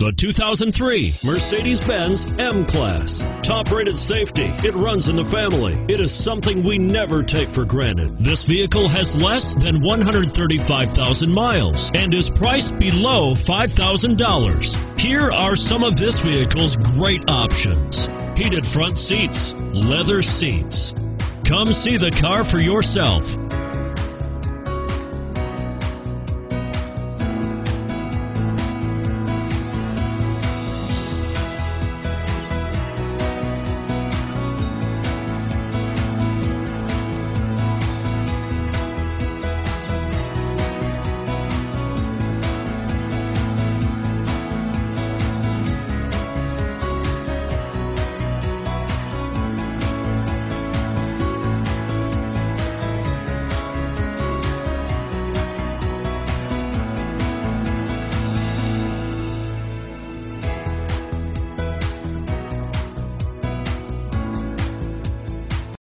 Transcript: The 2003 Mercedes-Benz M-Class. Top-rated safety. It runs in the family. It is something we never take for granted. This vehicle has less than 135,000 miles and is priced below $5,000. Here are some of this vehicle's great options. Heated front seats, leather seats. Come see the car for yourself.